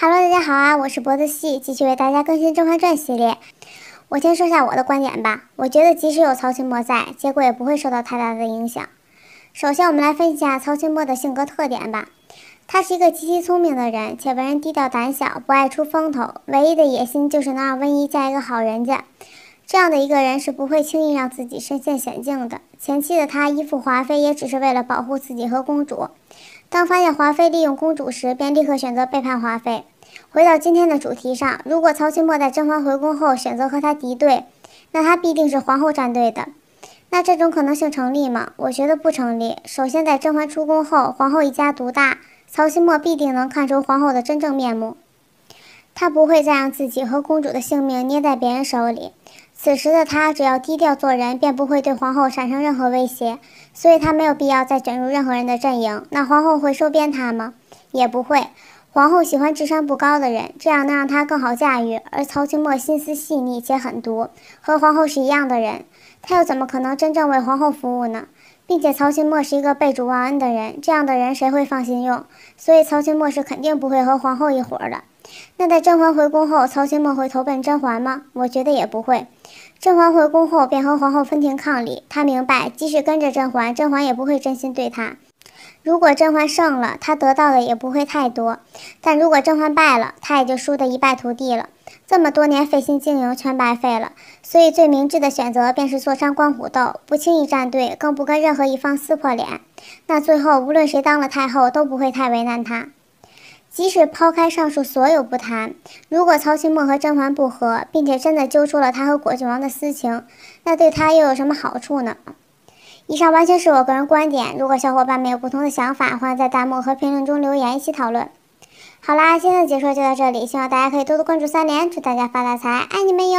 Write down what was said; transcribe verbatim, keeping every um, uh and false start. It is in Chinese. Hello， 大家好啊，我是脖子戏，继续为大家更新《甄嬛传》系列。我先说下我的观点吧，我觉得即使有曹琴墨在，结果也不会受到太大的影响。首先，我们来分析一下曹琴墨的性格特点吧。他是一个极其聪明的人，且为人低调胆小，不爱出风头，唯一的野心就是能让温宜嫁一个好人家。这样的一个人是不会轻易让自己身陷险境的。前期的他依附华妃，也只是为了保护自己和公主。当发现华妃利用公主时，便立刻选择背叛华妃。回到今天的主题上，如果曹琴墨在甄嬛回宫后选择和他敌对，那他必定是皇后站队的。那这种可能性成立吗？我觉得不成立。首先，在甄嬛出宫后，皇后一家独大，曹琴墨必定能看出皇后的真正面目。他不会再让自己和公主的性命捏在别人手里。此时的他只要低调做人，便不会对皇后产生任何威胁，所以他没有必要再卷入任何人的阵营。那皇后会收编他吗？也不会。皇后喜欢智商不高的人，这样能让他更好驾驭。而曹琴墨心思细腻且狠毒，和皇后是一样的人，他又怎么可能真正为皇后服务呢？并且曹琴墨是一个背主忘恩的人，这样的人谁会放心用？所以曹琴墨是肯定不会和皇后一伙的。那在甄嬛回宫后，曹琴墨会投奔甄嬛吗？我觉得也不会。甄嬛回宫后便和皇后分庭抗礼，他明白即使跟着甄嬛，甄嬛也不会真心对他。如果甄嬛胜了，他得到的也不会太多，但如果甄嬛败了，他也就输得一败涂地了。这么多年费心经营全白费了，所以最明智的选择便是坐山观虎斗，不轻易站队，更不跟任何一方撕破脸。那最后无论谁当了太后，都不会太为难他。即使抛开上述所有不谈，如果曹琴墨和甄嬛不和，并且真的揪出了他和果郡王的私情，那对他又有什么好处呢？以上完全是我个人观点，如果小伙伴们有不同的想法，欢迎在弹幕和评论中留言一起讨论。好啦，今天的解说就到这里，希望大家可以多多关注三连，祝大家发大财，爱你们哟！